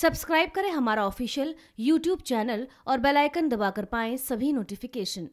Subscribe करें हमारा official YouTube channel और बेल आइकन दबाकर पाएं सभी नोटिफिकेशन।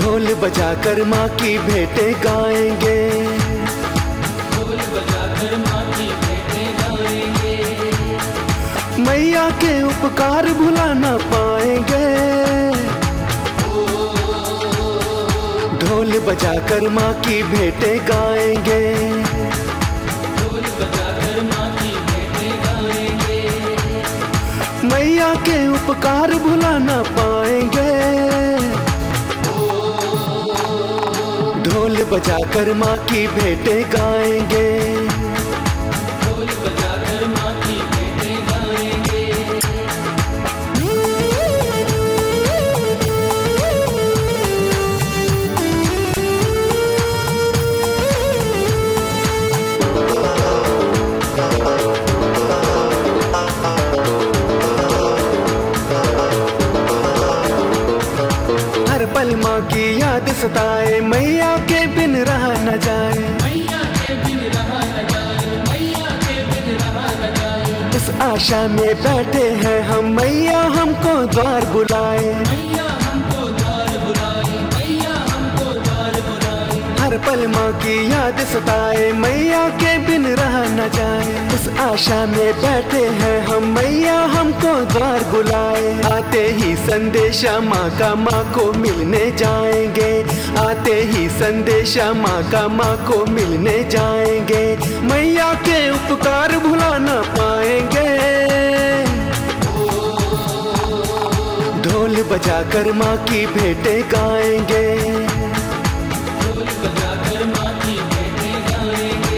ढोल बजा कर माँ की भेंटे गाएंगे, ढोल बजा कर माँ की भेंटे गाएंगे, मैया के उपकार भुला ना पाएंगे। ढोल बजा कर माँ की भेंटे गाएंगे, ढोल बजा कर माँ की भेंटे गाएंगे, मैया के उपकार भुला ना पाएंगे। ढोल बजा कर माँ की भेंटे गाएंगे, ढोल बजा कर माँ की भेंटे गाएंगे। हर पल माँ की याद सताए, मैया बिन रहा न जाए, मैया के बिन रहा न जाए, मैया के बिन रहा न जाए। इस आशा में बैठे हैं हम, मैया हमको द्वार बुलाए, मैया हमको द्वार बुलाए, मैया हमको द्वार बुलाए। हर पल माँ की याद सताए, मैया के बिन रहा न जाए। इस आशा में बैठे हैं हम, मैया हमको द्वार बुलाए। आते ही संदेशा माँ का माँ को मिलने जाएंगे, आते ही संदेशा माँ का माँ को मिलने जाएंगे, मैया के उपकार भुला ना पाएंगे। ढोल बजा कर माँ की भेंटे गाएंगे, ढोल बजा कर माँ की भेंटे गाएंगे।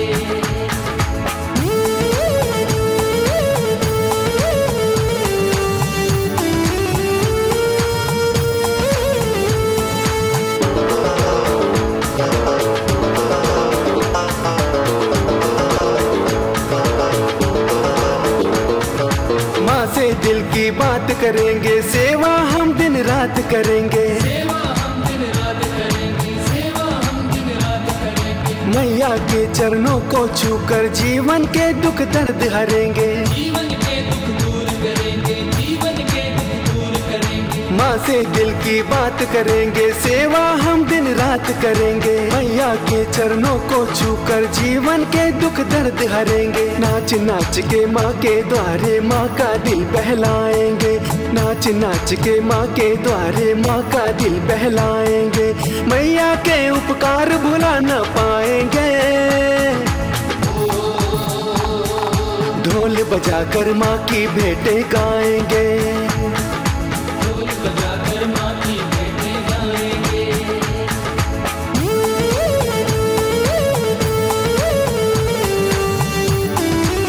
दिल की बात करेंगे, सेवा हम दिन रात करेंगे, सेवा हम दिन रात करेंगे, सेवा हम दिन रात करेंगे। मैया के चरणों को छूकर जीवन के दुख दर्द हरेंगे, जीवन के दुख दूर करेंगे, जीवन के दुख दूर करेंगे। माँ से दिल की बात करेंगे, सेवा हम दिन रात करेंगे, मैया के चरणों को छूकर जीवन के दुख दर्द हरेंगे। नाच नाच के माँ के द्वारे माँ का दिल बहलाएंगे, नाच नाच के माँ के द्वारे माँ का दिल बहलाएंगे, मैया के उपकार भुला न पाएंगे। ढोल बजा कर माँ की भेंटे गाएंगे, ढोल बजा कर माँ की भेंटे गाएंगे।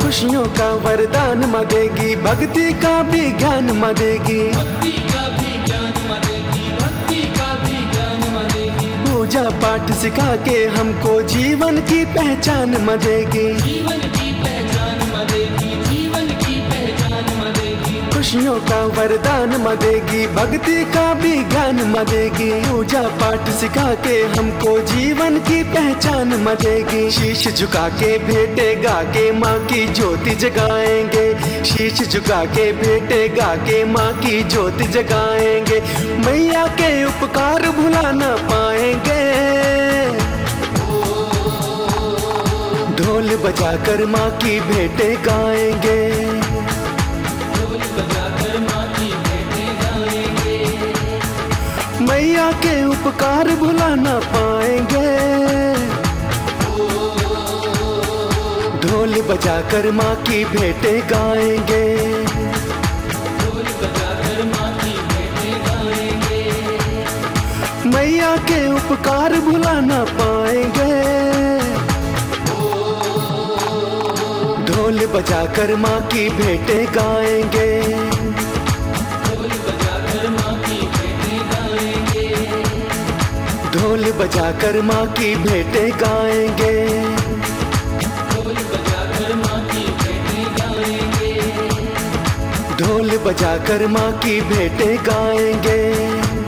खुशियों का वरदान माँ देगी, भक्ति का भी ज्ञान माँ देगी, भक्ति का भी ज्ञान माँ देगी, भक्ति का भी ज्ञान माँ देगी। पूजा पाठ सिखा के हमको जीवन की पहचान माँ देगी, जीवन की पहचान माँ देगी, जीवन की पहचान माँ देगी। खुशियों का वरदान माँ देगी, भक्ति का भी ज्ञान माँ देगी, पूजा पाठ सिखा के हमको जीवन की पहचान माँ देगी। शीश झुका के भेंटे गा के माँ की ज्योति जगाएंगे, शीश झुका के भेंटे गा के माँ की ज्योति जगाएंगे, मैया के उपकार भुला ना पाएंगे। ढोल बजा कर माँ की भेंटे गाएंगे, ढोल बजा कर माँ की भेंटे गाएंगे, मैया के उपकार भुला ना पाएंगे। ढोल बजा कर माँ की भेंटे गाएंगे, ढोल बजा कर माँ की भेंटे पिता के उपकार भुला ना पाएंगे। ढोल बजाकर माँ की भेंटें गाएंगे। ढोल बजाकर माँ की भेंटें गाएंगे। ढोल बजाकर माँ की भेंटें गाएंगे।